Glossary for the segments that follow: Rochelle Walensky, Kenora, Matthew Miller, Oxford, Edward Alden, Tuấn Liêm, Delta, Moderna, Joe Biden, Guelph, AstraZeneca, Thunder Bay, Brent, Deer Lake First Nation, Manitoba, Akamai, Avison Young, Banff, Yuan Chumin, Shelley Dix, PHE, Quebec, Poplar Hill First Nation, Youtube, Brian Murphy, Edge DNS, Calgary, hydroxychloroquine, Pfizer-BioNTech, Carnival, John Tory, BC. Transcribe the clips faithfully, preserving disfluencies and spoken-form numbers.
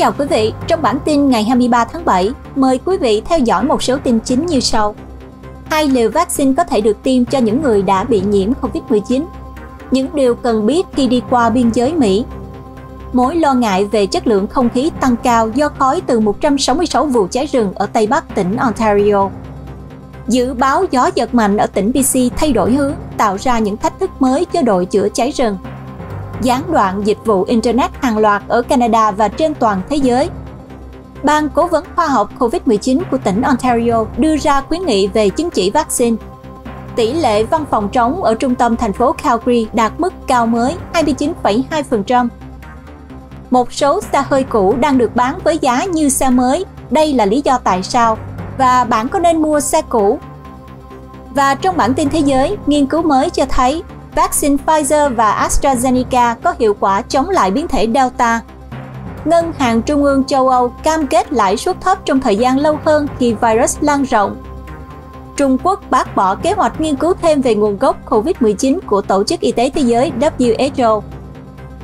chào quý vị, trong bản tin ngày hai mươi ba tháng bảy, mời quý vị theo dõi một số tin chính như sau. Hai liều vaccine có thể được tiêm cho những người đã bị nhiễm Covid mười chín. Những điều cần biết khi đi qua biên giới Mỹ. Mối lo ngại về chất lượng không khí tăng cao do khói từ một trăm sáu mươi sáu vụ cháy rừng ở Tây Bắc tỉnh Ontario. Dự báo gió giật mạnh ở tỉnh bê xê thay đổi hướng, tạo ra những thách thức mới cho đội chữa cháy rừng. Gián đoạn dịch vụ Internet hàng loạt ở Canada và trên toàn thế giới. Ban Cố vấn Khoa học Covid mười chín của tỉnh Ontario đưa ra khuyến nghị về chứng chỉ vaccine. Tỷ lệ văn phòng trống ở trung tâm thành phố Calgary đạt mức cao mới hai mươi chín phẩy hai phần trăm. Một số xe hơi cũ đang được bán với giá như xe mới, đây là lý do tại sao, và bạn có nên mua xe cũ? Và trong bản tin thế giới, nghiên cứu mới cho thấy vaccine Pfizer và AstraZeneca có hiệu quả chống lại biến thể Delta. Ngân hàng Trung ương châu Âu cam kết lãi suất thấp trong thời gian lâu hơn khi virus lan rộng. Trung Quốc bác bỏ kế hoạch nghiên cứu thêm về nguồn gốc Covid mười chín của Tổ chức Y tế Thế giới W H O.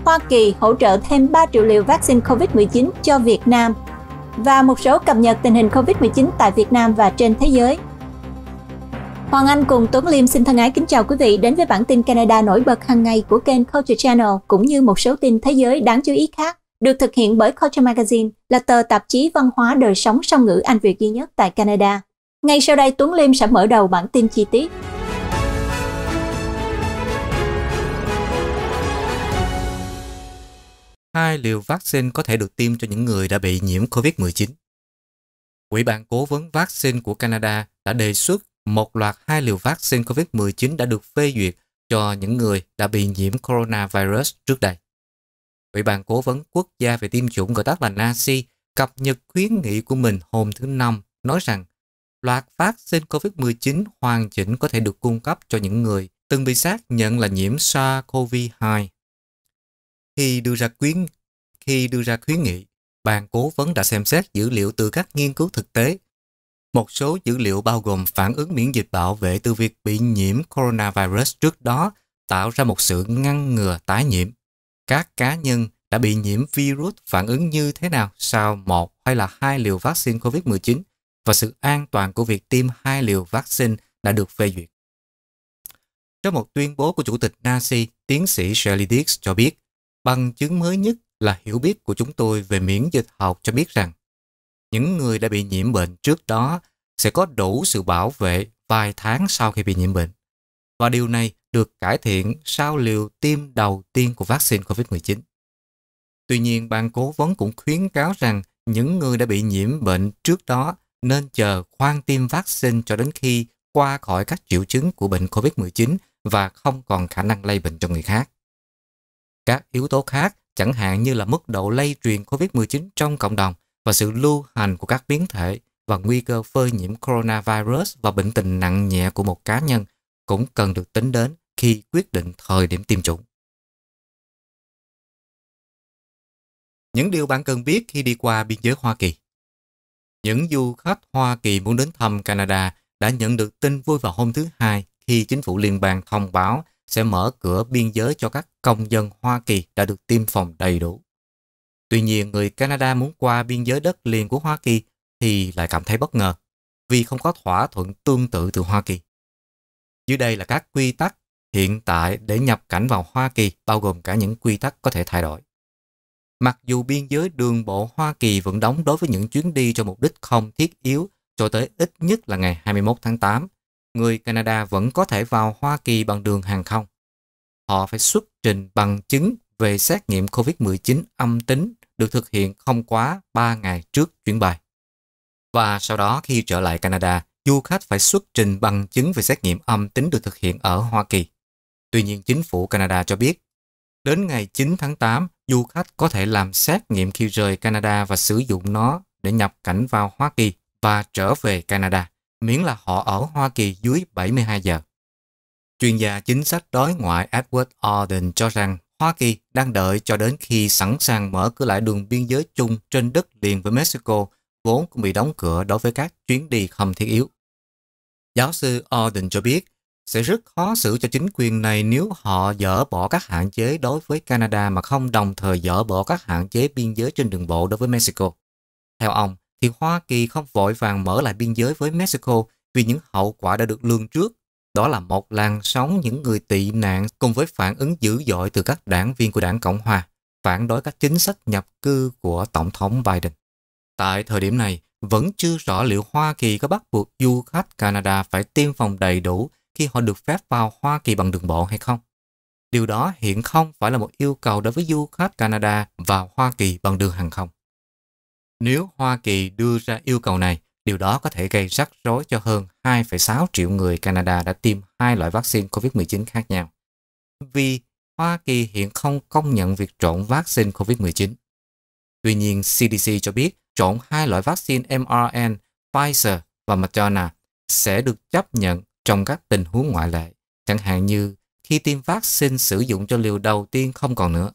Hoa Kỳ hỗ trợ thêm ba triệu liều vaccine Covid mười chín cho Việt Nam. Và một số cập nhật tình hình Covid mười chín tại Việt Nam và trên thế giới. Hoàng Anh cùng Tuấn Liêm xin thân ái kính chào quý vị đến với bản tin Canada nổi bật hàng ngày của kênh Culture Channel, cũng như một số tin thế giới đáng chú ý khác được thực hiện bởi Culture Magazine, là tờ tạp chí văn hóa đời sống song ngữ Anh Việt duy nhất tại Canada. Ngay sau đây, Tuấn Liêm sẽ mở đầu bản tin chi tiết. Hai liều vaccine có thể được tiêm cho những người đã bị nhiễm Covid mười chín. Quỹ ban cố vấn vaccine của Canada đã đề xuất một loạt hai liều vaccine Covid mười chín đã được phê duyệt cho những người đã bị nhiễm coronavirus trước đây. Ủy ban cố vấn quốc gia về tiêm chủng, gọi tắt là N A C I, cập nhật khuyến nghị của mình hôm thứ Năm, nói rằng loạt vaccine Covid mười chín hoàn chỉnh có thể được cung cấp cho những người từng bị xác nhận là nhiễm SARS-CoV hai. Khi đưa ra khuyến, khi đưa ra khuyến nghị, ban cố vấn đã xem xét dữ liệu từ các nghiên cứu thực tế. Một số dữ liệu bao gồm phản ứng miễn dịch bảo vệ từ việc bị nhiễm coronavirus trước đó, tạo ra một sự ngăn ngừa tái nhiễm. Các cá nhân đã bị nhiễm virus phản ứng như thế nào sau một hay là hai liều vaccine Covid mười chín và sự an toàn của việc tiêm hai liều vaccine đã được phê duyệt. Trong một tuyên bố của Chủ tịch N A C I, tiến sĩ Shelley Dix cho biết, bằng chứng mới nhất là hiểu biết của chúng tôi về miễn dịch học cho biết rằng những người đã bị nhiễm bệnh trước đó sẽ có đủ sự bảo vệ vài tháng sau khi bị nhiễm bệnh. Và điều này được cải thiện sau liều tiêm đầu tiên của vaccine Covid mười chín. Tuy nhiên, ban cố vấn cũng khuyến cáo rằng những người đã bị nhiễm bệnh trước đó nên chờ khoan tiêm vaccine cho đến khi qua khỏi các triệu chứng của bệnh Covid mười chín và không còn khả năng lây bệnh cho người khác. Các yếu tố khác, chẳng hạn như là mức độ lây truyền Covid mười chín trong cộng đồng và sự lưu hành của các biến thể và nguy cơ phơi nhiễm coronavirus và bệnh tình nặng nhẹ của một cá nhân, cũng cần được tính đến khi quyết định thời điểm tiêm chủng. Những điều bạn cần biết khi đi qua biên giới Hoa Kỳ. Những du khách Hoa Kỳ muốn đến thăm Canada đã nhận được tin vui vào hôm thứ Hai khi chính phủ liên bang thông báo sẽ mở cửa biên giới cho các công dân Hoa Kỳ đã được tiêm phòng đầy đủ. Tuy nhiên, người Canada muốn qua biên giới đất liền của Hoa Kỳ thì lại cảm thấy bất ngờ vì không có thỏa thuận tương tự từ Hoa Kỳ. Dưới đây là các quy tắc hiện tại để nhập cảnh vào Hoa Kỳ, bao gồm cả những quy tắc có thể thay đổi. Mặc dù biên giới đường bộ Hoa Kỳ vẫn đóng đối với những chuyến đi cho mục đích không thiết yếu cho tới ít nhất là ngày hai mươi mốt tháng tám, người Canada vẫn có thể vào Hoa Kỳ bằng đường hàng không. Họ phải xuất trình bằng chứng về xét nghiệm Covid mười chín âm tính được thực hiện không quá ba ngày trước chuyến bay. Và sau đó khi trở lại Canada, du khách phải xuất trình bằng chứng về xét nghiệm âm tính được thực hiện ở Hoa Kỳ. Tuy nhiên, chính phủ Canada cho biết, đến ngày chín tháng tám, du khách có thể làm xét nghiệm khi rời Canada và sử dụng nó để nhập cảnh vào Hoa Kỳ và trở về Canada, miễn là họ ở Hoa Kỳ dưới bảy mươi hai giờ. Chuyên gia chính sách đối ngoại Edward Alden cho rằng Hoa Kỳ đang đợi cho đến khi sẵn sàng mở cửa lại đường biên giới chung trên đất liền với Mexico, vốn cũng bị đóng cửa đối với các chuyến đi không thiết yếu. Giáo sư Alden cho biết, Sẽ rất khó xử cho chính quyền này nếu họ dỡ bỏ các hạn chế đối với Canada mà không đồng thời dỡ bỏ các hạn chế biên giới trên đường bộ đối với Mexico. Theo ông, thì Hoa Kỳ không vội vàng mở lại biên giới với Mexico vì những hậu quả đã được lường trước. Đó là một làn sóng những người tị nạn cùng với phản ứng dữ dội từ các đảng viên của đảng Cộng Hòa, phản đối các chính sách nhập cư của Tổng thống Biden. Tại thời điểm này, vẫn chưa rõ liệu Hoa Kỳ có bắt buộc du khách Canada phải tiêm phòng đầy đủ khi họ được phép vào Hoa Kỳ bằng đường bộ hay không. Điều đó hiện không phải là một yêu cầu đối với du khách Canada vào Hoa Kỳ bằng đường hàng không. Nếu Hoa Kỳ đưa ra yêu cầu này, điều đó có thể gây rắc rối cho hơn hai phẩy sáu triệu người Canada đã tiêm hai loại vaccine COVID mười chín khác nhau. Vì Hoa Kỳ hiện không công nhận việc trộn vaccine COVID mười chín. Tuy nhiên, xê đê xê cho biết trộn hai loại vaccine em rờ en, Pfizer và Moderna sẽ được chấp nhận trong các tình huống ngoại lệ, chẳng hạn như khi tiêm vaccine sử dụng cho liều đầu tiên không còn nữa.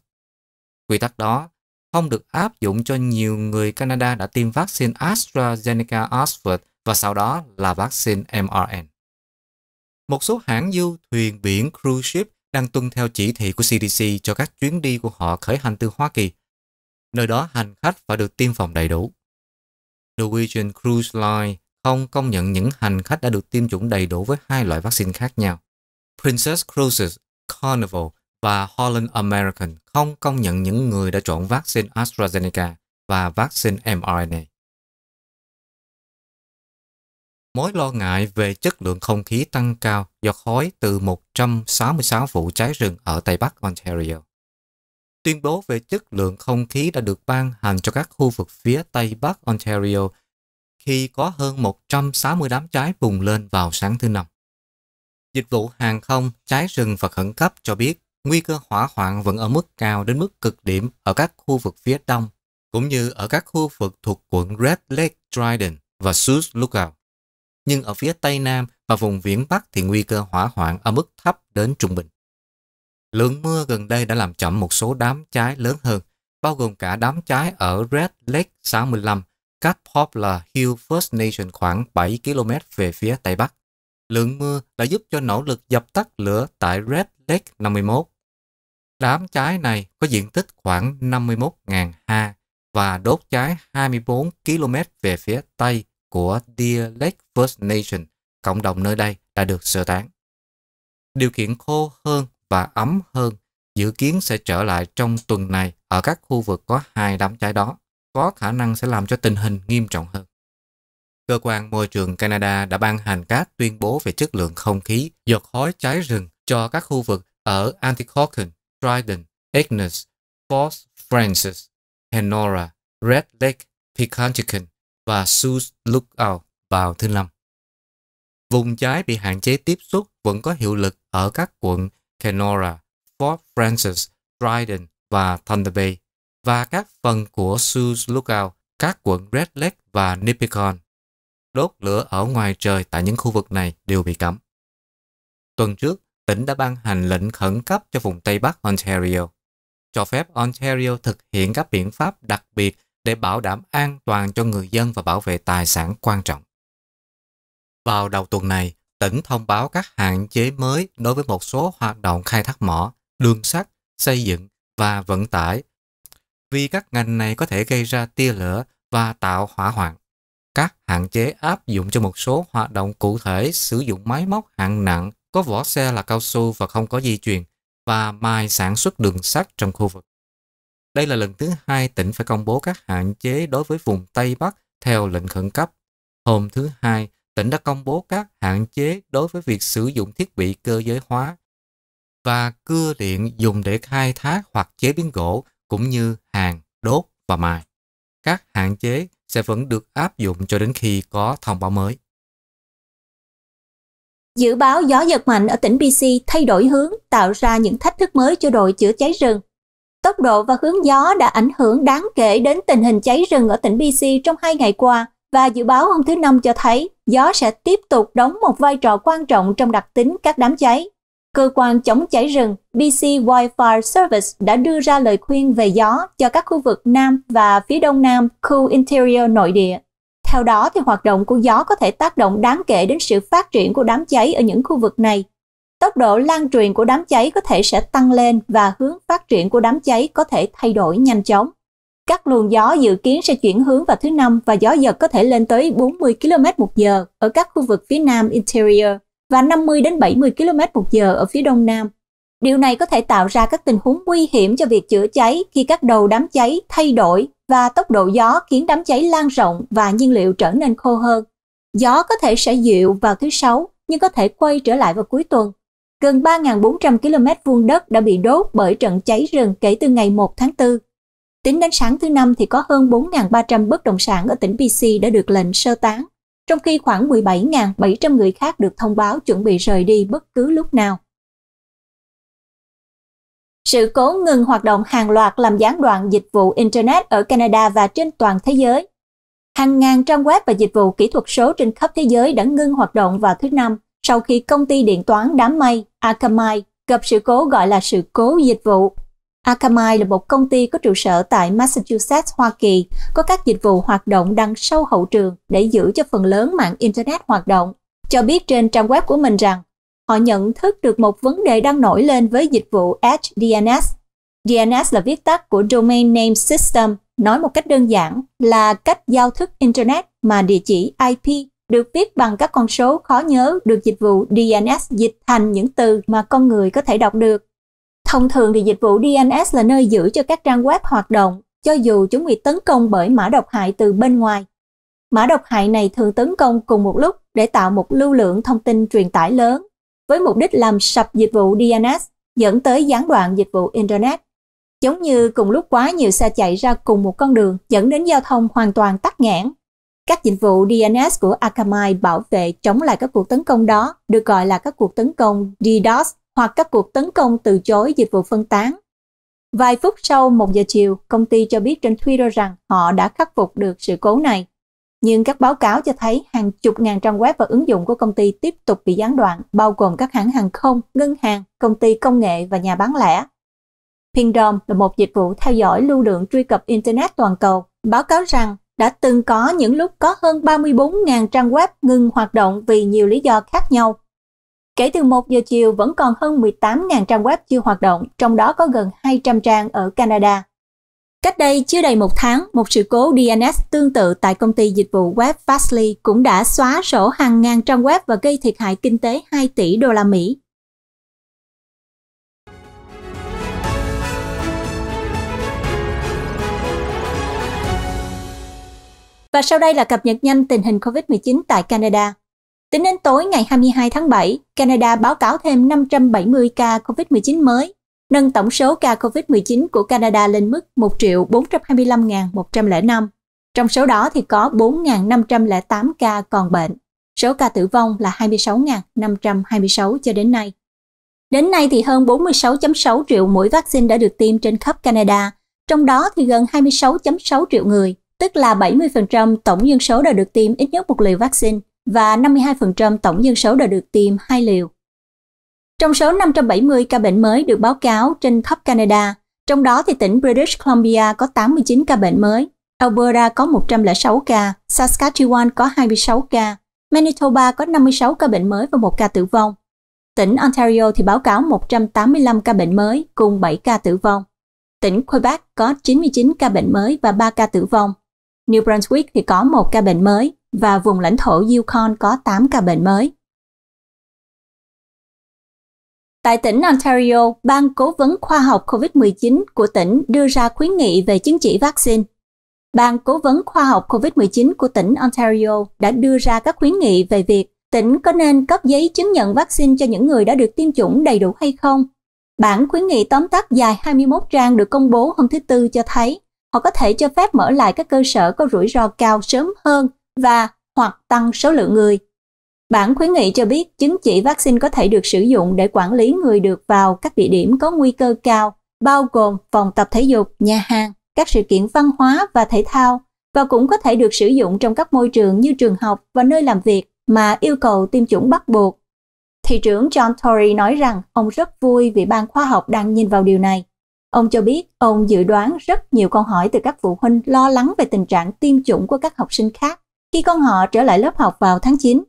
Quy tắc đó không được áp dụng cho nhiều người Canada đã tiêm vaccine AstraZeneca Oxford và sau đó là vaccine em rờ en. Một số hãng du thuyền biển cruise ship đang tuân theo chỉ thị của xê đê xê cho các chuyến đi của họ khởi hành từ Hoa Kỳ, nơi đó hành khách phải được tiêm phòng đầy đủ. Norwegian Cruise Line không công nhận những hành khách đã được tiêm chủng đầy đủ với hai loại vaccine khác nhau. Princess Cruises, Carnival và Holland American không công nhận những người đã trộn vaccine AstraZeneca và vaccine em rờ en a. Mối lo ngại về chất lượng không khí tăng cao do khói từ một trăm sáu mươi sáu vụ cháy rừng ở Tây Bắc Ontario. Tuyên bố về chất lượng không khí đã được ban hành cho các khu vực phía Tây Bắc Ontario khi có hơn một trăm sáu mươi đám cháy bùng lên vào sáng thứ Năm. Dịch vụ hàng không, cháy rừng và khẩn cấp cho biết nguy cơ hỏa hoạn vẫn ở mức cao đến mức cực điểm ở các khu vực phía Đông, cũng như ở các khu vực thuộc quận Red Lake, Dryden và Sioux Lookout. Nhưng ở phía Tây Nam và vùng viễn Bắc thì nguy cơ hỏa hoạn ở mức thấp đến trung bình. Lượng mưa gần đây đã làm chậm một số đám cháy lớn hơn, bao gồm cả đám cháy ở Red Lake sáu mươi lăm, cách Poplar Hill First Nation khoảng bảy ki lô mét về phía Tây Bắc. Lượng mưa đã giúp cho nỗ lực dập tắt lửa tại Red Lake năm mươi mốt. Đám cháy này có diện tích khoảng năm mươi mốt nghìn ha và đốt cháy hai mươi bốn ki lô mét về phía Tây của Deer Lake First Nation, cộng đồng nơi đây đã được sơ tán. Điều kiện khô hơn và ấm hơn dự kiến sẽ trở lại trong tuần này ở các khu vực có hai đám cháy đó, có khả năng sẽ làm cho tình hình nghiêm trọng hơn. Cơ quan Môi trường Canada đã ban hành các tuyên bố về chất lượng không khí do khói cháy rừng cho các khu vực ở Anticokin, Dryden, Agnes, Fort Francis, Kenora, Red Lake, Picantican và Sioux Lookout vào thứ Năm. Vùng cháy bị hạn chế tiếp xúc vẫn có hiệu lực ở các quận Kenora, Fort Francis, Dryden và Thunder Bay và các phần của Sioux Lookout, các quận Red Lake và Nipigon. Đốt lửa ở ngoài trời tại những khu vực này đều bị cấm. Tuần trước, tỉnh đã ban hành lệnh khẩn cấp cho vùng Tây Bắc Ontario, cho phép Ontario thực hiện các biện pháp đặc biệt để bảo đảm an toàn cho người dân và bảo vệ tài sản quan trọng. Vào đầu tuần này, tỉnh thông báo các hạn chế mới đối với một số hoạt động khai thác mỏ, đường sắt, xây dựng và vận tải, vì các ngành này có thể gây ra tia lửa và tạo hỏa hoạn. Các hạn chế áp dụng cho một số hoạt động cụ thể sử dụng máy móc hạng nặng, có vỏ xe là cao su và không có di truyền, và mài sản xuất đường sắt trong khu vực. Đây là lần thứ hai tỉnh phải công bố các hạn chế đối với vùng Tây Bắc theo lệnh khẩn cấp. Hôm thứ Hai, tỉnh đã công bố các hạn chế đối với việc sử dụng thiết bị cơ giới hóa và cưa điện dùng để khai thác hoặc chế biến gỗ, cũng như hàn, đốt và mài. Các hạn chế sẽ vẫn được áp dụng cho đến khi có thông báo mới. Dự báo gió giật mạnh ở tỉnh bê xê thay đổi hướng, tạo ra những thách thức mới cho đội chữa cháy rừng. Tốc độ và hướng gió đã ảnh hưởng đáng kể đến tình hình cháy rừng ở tỉnh bê xê trong hai ngày qua, và dự báo hôm thứ Năm cho thấy gió sẽ tiếp tục đóng một vai trò quan trọng trong đặc tính các đám cháy. Cơ quan chống cháy rừng bê xê Wildfire Service đã đưa ra lời khuyên về gió cho các khu vực Nam và phía Đông Nam khu Interior nội địa. Theo đó, thì hoạt động của gió có thể tác động đáng kể đến sự phát triển của đám cháy ở những khu vực này, tốc độ lan truyền của đám cháy có thể sẽ tăng lên và hướng phát triển của đám cháy có thể thay đổi nhanh chóng. Các luồng gió dự kiến sẽ chuyển hướng vào thứ Năm và gió giật có thể lên tới bốn mươi ki lô mét một giờ ở các khu vực phía Nam Interior và năm mươi đến bảy mươi ki lô mét một giờ ở phía Đông Nam. Điều này có thể tạo ra các tình huống nguy hiểm cho việc chữa cháy khi các đầu đám cháy thay đổi và tốc độ gió khiến đám cháy lan rộng và nhiên liệu trở nên khô hơn. Gió có thể sẽ dịu vào thứ Sáu nhưng có thể quay trở lại vào cuối tuần. Gần ba nghìn bốn trăm ki lô mét vuông đất đã bị đốt bởi trận cháy rừng kể từ ngày một tháng tư. Tính đến sáng thứ Năm thì có hơn bốn nghìn ba trăm bất động sản ở tỉnh bê xê đã được lệnh sơ tán, trong khi khoảng mười bảy nghìn bảy trăm người khác được thông báo chuẩn bị rời đi bất cứ lúc nào. Sự cố ngừng hoạt động hàng loạt làm gián đoạn dịch vụ Internet ở Canada và trên toàn thế giới. Hàng ngàn trang web và dịch vụ kỹ thuật số trên khắp thế giới đã ngưng hoạt động vào thứ Năm sau khi công ty điện toán đám mây Akamai gặp sự cố gọi là sự cố dịch vụ. Akamai là một công ty có trụ sở tại Massachusetts, Hoa Kỳ, có các dịch vụ hoạt động đằng sau hậu trường để giữ cho phần lớn mạng Internet hoạt động, cho biết trên trang web của mình rằng họ nhận thức được một vấn đề đang nổi lên với dịch vụ Edge D N S. D N S là viết tắt của Domain Name System, nói một cách đơn giản là cách giao thức Internet mà địa chỉ I P được viết bằng các con số khó nhớ được dịch vụ D N S dịch thành những từ mà con người có thể đọc được. Thông thường thì dịch vụ D N S là nơi giữ cho các trang web hoạt động, cho dù chúng bị tấn công bởi mã độc hại từ bên ngoài. Mã độc hại này thường tấn công cùng một lúc để tạo một lưu lượng thông tin truyền tải lớn, với mục đích làm sập dịch vụ D N S, dẫn tới gián đoạn dịch vụ Internet. Giống như cùng lúc quá nhiều xe chạy ra cùng một con đường, dẫn đến giao thông hoàn toàn tắc nghẽn. Các dịch vụ D N S của Akamai bảo vệ chống lại các cuộc tấn công đó, được gọi là các cuộc tấn công DDoS, hoặc các cuộc tấn công từ chối dịch vụ phân tán. Vài phút sau một giờ chiều, công ty cho biết trên Twitter rằng họ đã khắc phục được sự cố này. Nhưng các báo cáo cho thấy hàng chục ngàn trang web và ứng dụng của công ty tiếp tục bị gián đoạn, bao gồm các hãng hàng không, ngân hàng, công ty công nghệ và nhà bán lẻ. Pingdom là một dịch vụ theo dõi lưu lượng truy cập Internet toàn cầu, báo cáo rằng đã từng có những lúc có hơn ba mươi bốn nghìn trang web ngừng hoạt động vì nhiều lý do khác nhau. Kể từ một giờ chiều vẫn còn hơn mười tám nghìn trang web chưa hoạt động, trong đó có gần hai trăm trang ở Canada. Cách đây chưa đầy một tháng, một sự cố D N S tương tự tại công ty dịch vụ web Fastly cũng đã xóa sổ hàng ngàn trang web và gây thiệt hại kinh tế hai tỷ đô la Mỹ. Và sau đây là cập nhật nhanh tình hình Covid mười chín tại Canada. Tính đến tối ngày hai mươi hai tháng bảy, Canada báo cáo thêm năm trăm bảy mươi ca Covid mười chín mới, nâng tổng số ca Covid mười chín của Canada lên mức một triệu bốn trăm hai mươi lăm nghìn một trăm lẻ năm. Trong số đó thì có bốn nghìn năm trăm lẻ tám ca còn bệnh. Số ca tử vong là hai mươi sáu nghìn năm trăm hai mươi sáu cho đến nay. Đến nay thì hơn bốn mươi sáu phẩy sáu triệu mũi vaccine đã được tiêm trên khắp Canada, trong đó thì gần hai mươi sáu phẩy sáu triệu người, tức là bảy mươi phần trăm tổng dân số đã được tiêm ít nhất một liều vaccine, và năm mươi hai phần trăm tổng dân số đã được tiêm hai liều. Trong số năm trăm bảy mươi ca bệnh mới được báo cáo trên khắp Canada, trong đó thì tỉnh British Columbia có tám mươi chín ca bệnh mới, Alberta có một trăm lẻ sáu ca, Saskatchewan có hai mươi sáu ca, Manitoba có năm mươi sáu ca bệnh mới và một ca tử vong. Tỉnh Ontario thì báo cáo một trăm tám mươi lăm ca bệnh mới cùng bảy ca tử vong. Tỉnh Quebec có chín mươi chín ca bệnh mới và ba ca tử vong. New Brunswick thì có một ca bệnh mới, và vùng lãnh thổ Yukon có tám ca bệnh mới. Tại tỉnh Ontario, Ban Cố vấn Khoa học Covid mười chín của tỉnh đưa ra khuyến nghị về chứng chỉ vaccine. Ban Cố vấn Khoa học Covid mười chín của tỉnh Ontario đã đưa ra các khuyến nghị về việc tỉnh có nên cấp giấy chứng nhận vaccine cho những người đã được tiêm chủng đầy đủ hay không. Bản khuyến nghị tóm tắt dài hai mươi mốt trang được công bố hôm thứ Tư cho thấy họ có thể cho phép mở lại các cơ sở có rủi ro cao sớm hơn và hoặc tăng số lượng người. Bản khuyến nghị cho biết chứng chỉ vaccine có thể được sử dụng để quản lý người được vào các địa điểm có nguy cơ cao, bao gồm phòng tập thể dục, nhà hàng, các sự kiện văn hóa và thể thao, và cũng có thể được sử dụng trong các môi trường như trường học và nơi làm việc mà yêu cầu tiêm chủng bắt buộc. Thị trưởng John Tory nói rằng ông rất vui vì ban khoa học đang nhìn vào điều này. Ông cho biết ông dự đoán rất nhiều câu hỏi từ các phụ huynh lo lắng về tình trạng tiêm chủng của các học sinh khác khi con họ trở lại lớp học vào tháng chín.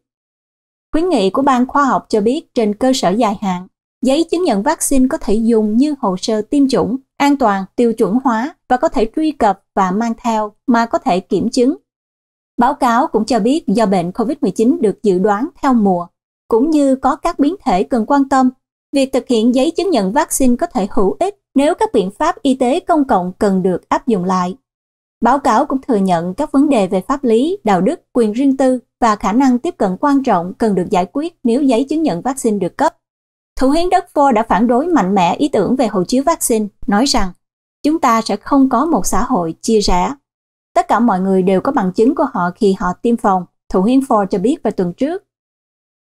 Khuyến nghị của ban khoa học cho biết trên cơ sở dài hạn, giấy chứng nhận vaccine có thể dùng như hồ sơ tiêm chủng, an toàn, tiêu chuẩn hóa và có thể truy cập và mang theo mà có thể kiểm chứng. Báo cáo cũng cho biết do bệnh covid mười chín được dự đoán theo mùa, cũng như có các biến thể cần quan tâm, việc thực hiện giấy chứng nhận vaccine có thể hữu ích nếu các biện pháp y tế công cộng cần được áp dụng lại. Báo cáo cũng thừa nhận các vấn đề về pháp lý, đạo đức, quyền riêng tư và khả năng tiếp cận quan trọng cần được giải quyết nếu giấy chứng nhận vaccine được cấp. Thủ hiến Đức Phô đã phản đối mạnh mẽ ý tưởng về hộ chiếu vaccine, nói rằng chúng ta sẽ không có một xã hội chia rẽ. Tất cả mọi người đều có bằng chứng của họ khi họ tiêm phòng, thủ hiến Ford cho biết vào tuần trước.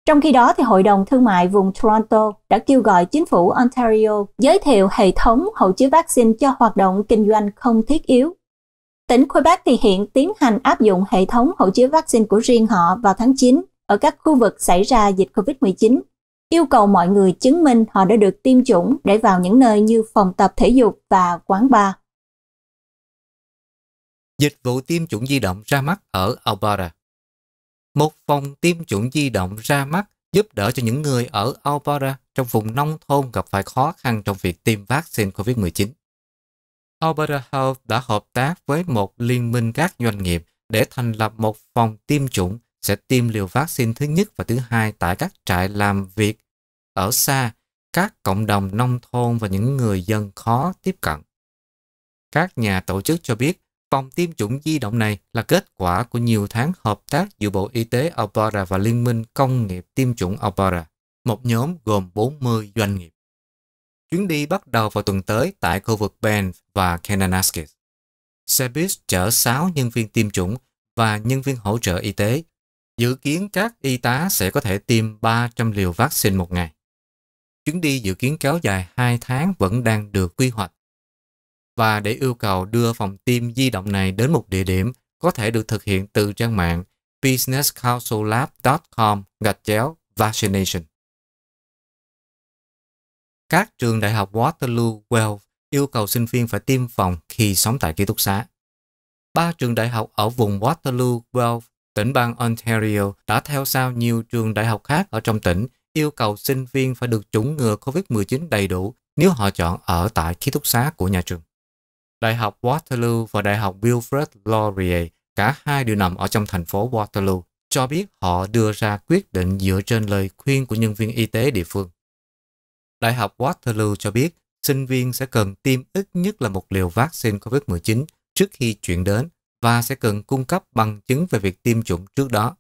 Trong khi đó, thì Hội đồng Thương mại vùng Toronto đã kêu gọi chính phủ Ontario giới thiệu hệ thống hộ chiếu vaccine cho hoạt động kinh doanh không thiết yếu. Tỉnh Quebec thì hiện tiến hành áp dụng hệ thống hộ chiếu vaccine của riêng họ vào tháng chín ở các khu vực xảy ra dịch covid mười chín, yêu cầu mọi người chứng minh họ đã được tiêm chủng để vào những nơi như phòng tập thể dục và quán bar. Dịch vụ tiêm chủng di động ra mắt ở Alberta. Một phòng tiêm chủng di động ra mắt giúp đỡ cho những người ở Alberta trong vùng nông thôn gặp phải khó khăn trong việc tiêm vaccine covid mười chín. Alberta Health đã hợp tác với một liên minh các doanh nghiệp để thành lập một phòng tiêm chủng sẽ tiêm liều vaccine thứ nhất và thứ hai tại các trại làm việc ở xa, các cộng đồng nông thôn và những người dân khó tiếp cận. Các nhà tổ chức cho biết, phòng tiêm chủng di động này là kết quả của nhiều tháng hợp tác giữa Bộ Y tế Alberta và Liên minh Công nghiệp Tiêm chủng Alberta, một nhóm gồm bốn mươi doanh nghiệp. Chuyến đi bắt đầu vào tuần tới tại khu vực Banff và Kananaskis. Xe buýt chở sáu nhân viên tiêm chủng và nhân viên hỗ trợ y tế. Dự kiến các y tá sẽ có thể tiêm ba trăm liều vaccine một ngày. Chuyến đi dự kiến kéo dài hai tháng vẫn đang được quy hoạch. Và để yêu cầu đưa phòng tiêm di động này đến một địa điểm có thể được thực hiện từ trang mạng businesscouncillab.com gạch chéo vaccination. Các trường đại học Waterloo, Guelph yêu cầu sinh viên phải tiêm phòng khi sống tại ký túc xá. Ba trường đại học ở vùng Waterloo, Guelph, tỉnh bang Ontario đã theo sau nhiều trường đại học khác ở trong tỉnh yêu cầu sinh viên phải được chủng ngừa covid mười chín đầy đủ nếu họ chọn ở tại ký túc xá của nhà trường. Đại học Waterloo và Đại học Wilfrid Laurier, cả hai đều nằm ở trong thành phố Waterloo, cho biết họ đưa ra quyết định dựa trên lời khuyên của nhân viên y tế địa phương. Đại học Waterloo cho biết sinh viên sẽ cần tiêm ít nhất là một liều vaccine covid mười chín trước khi chuyển đến và sẽ cần cung cấp bằng chứng về việc tiêm chủng trước đó.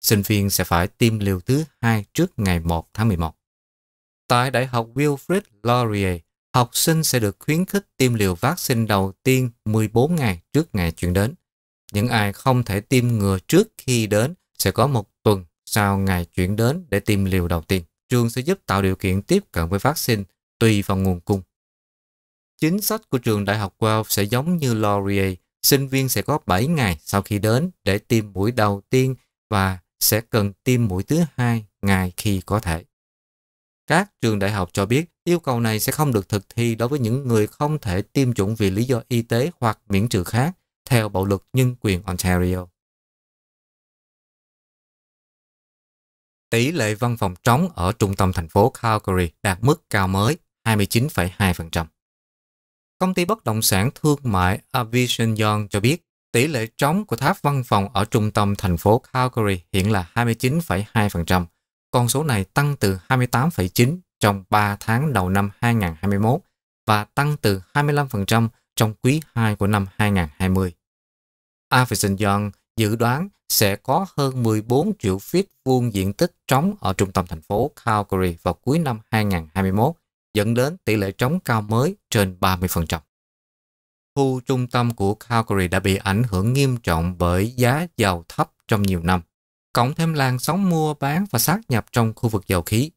Sinh viên sẽ phải tiêm liều thứ hai trước ngày một tháng mười một. Tại Đại học Wilfrid Laurier, học sinh sẽ được khuyến khích tiêm liều vaccine đầu tiên mười bốn ngày trước ngày chuyển đến. Những ai không thể tiêm ngừa trước khi đến sẽ có một tuần sau ngày chuyển đến để tiêm liều đầu tiên. Trường sẽ giúp tạo điều kiện tiếp cận với vaccine tùy vào nguồn cung. Chính sách của trường Đại học Guelph sẽ giống như Laurier, sinh viên sẽ có bảy ngày sau khi đến để tiêm mũi đầu tiên và sẽ cần tiêm mũi thứ hai ngày khi có thể. Các trường đại học cho biết yêu cầu này sẽ không được thực thi đối với những người không thể tiêm chủng vì lý do y tế hoặc miễn trừ khác, theo Bộ luật Nhân quyền Ontario. Tỷ lệ văn phòng trống ở trung tâm thành phố Calgary đạt mức cao mới hai mươi chín phẩy hai phần trăm. Công ty bất động sản thương mại Avison Young cho biết tỷ lệ trống của tháp văn phòng ở trung tâm thành phố Calgary hiện là hai mươi chín phẩy hai phần trăm. Con số này tăng từ hai mươi tám phẩy chín phần trăm trong ba tháng đầu năm hai nghìn không trăm hai mươi mốt và tăng từ hai mươi lăm phần trăm trong quý hai của năm hai nghìn không trăm hai mươi. Avison Young dự đoán sẽ có hơn mười bốn triệu feet vuông diện tích trống ở trung tâm thành phố Calgary vào cuối năm hai nghìn không trăm hai mươi mốt, dẫn đến tỷ lệ trống cao mới trên ba mươi phần trăm. Khu trung tâm của Calgary đã bị ảnh hưởng nghiêm trọng bởi giá dầu thấp trong nhiều năm, cộng thêm làn sóng mua bán và sát nhập trong khu vực dầu khí.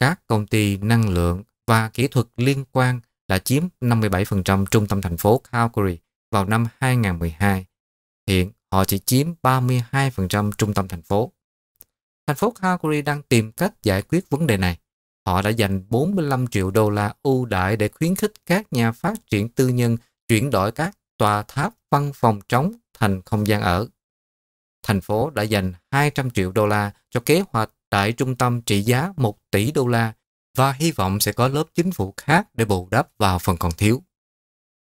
Các công ty năng lượng và kỹ thuật liên quan đã chiếm năm mươi bảy phần trăm trung tâm thành phố Calgary vào năm hai nghìn không trăm mười hai. Hiện họ chỉ chiếm ba mươi hai phần trăm trung tâm thành phố. Thành phố Calgary đang tìm cách giải quyết vấn đề này. Họ đã dành bốn mươi lăm triệu đô la ưu đãi để khuyến khích các nhà phát triển tư nhân chuyển đổi các tòa tháp văn phòng trống thành không gian ở. Thành phố đã dành hai trăm triệu đô la cho kế hoạch tại trung tâm trị giá một tỷ đô la và hy vọng sẽ có lớp chính phủ khác để bù đắp vào phần còn thiếu.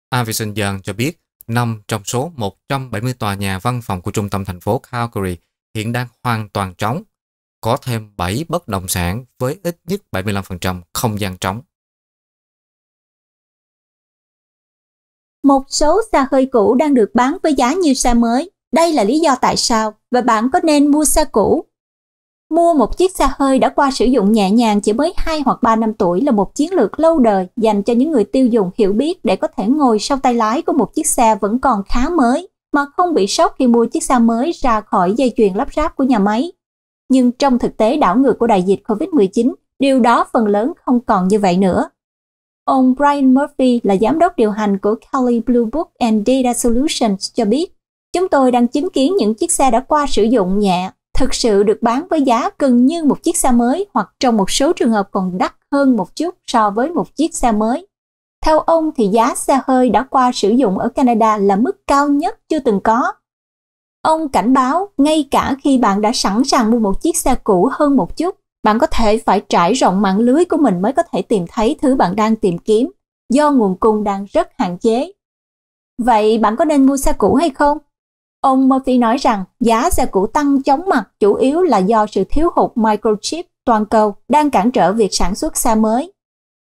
Avison Young cho biết năm trong số một trăm bảy mươi tòa nhà văn phòng của trung tâm thành phố Calgary hiện đang hoàn toàn trống, có thêm bảy bất động sản với ít nhất bảy mươi lăm phần trăm không gian trống. Một số xe hơi cũ đang được bán với giá như xe mới. Đây là lý do tại sao và bạn có nên mua xe cũ. Mua một chiếc xe hơi đã qua sử dụng nhẹ nhàng chỉ mới hai hoặc ba năm tuổi là một chiến lược lâu đời dành cho những người tiêu dùng hiểu biết để có thể ngồi sau tay lái của một chiếc xe vẫn còn khá mới mà không bị sốc khi mua chiếc xe mới ra khỏi dây chuyền lắp ráp của nhà máy. Nhưng trong thực tế đảo ngược của đại dịch Covid mười chín, điều đó phần lớn không còn như vậy nữa. Ông Brian Murphy là giám đốc điều hành của Kelley Blue Book and Data Solutions cho biết, chúng tôi đang chứng kiến những chiếc xe đã qua sử dụng nhẹ, thực sự được bán với giá gần như một chiếc xe mới hoặc trong một số trường hợp còn đắt hơn một chút so với một chiếc xe mới. Theo ông thì giá xe hơi đã qua sử dụng ở Canada là mức cao nhất chưa từng có. Ông cảnh báo ngay cả khi bạn đã sẵn sàng mua một chiếc xe cũ hơn một chút, bạn có thể phải trải rộng mạng lưới của mình mới có thể tìm thấy thứ bạn đang tìm kiếm, do nguồn cung đang rất hạn chế. Vậy bạn có nên mua xe cũ hay không? Ông Murphy nói rằng giá xe cũ tăng chóng mặt chủ yếu là do sự thiếu hụt microchip toàn cầu đang cản trở việc sản xuất xe mới.